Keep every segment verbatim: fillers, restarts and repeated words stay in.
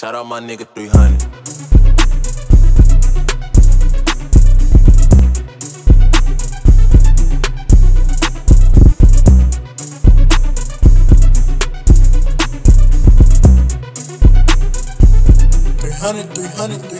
Shout out my nigga three hundred. three hundred, three hundred, three hundred. three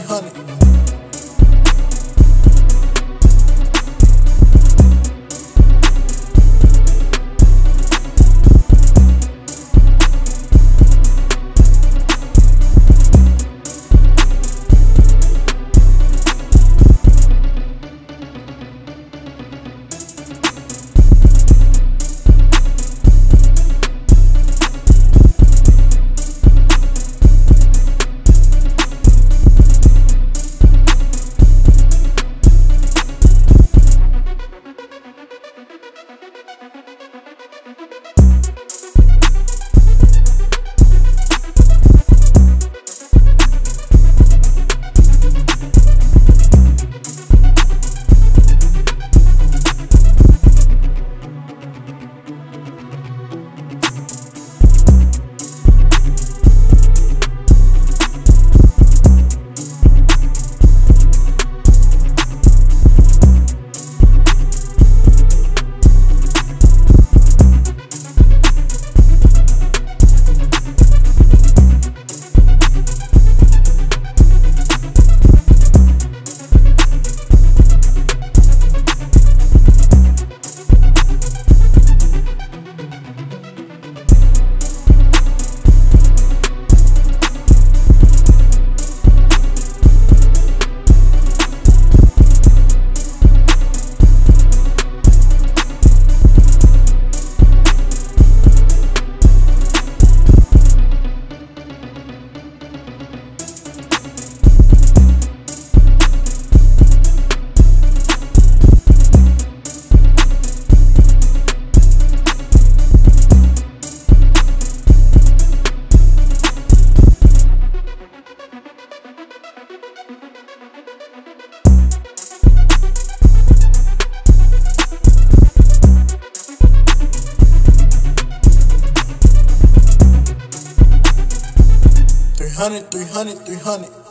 hundred, three hundred, three hundred.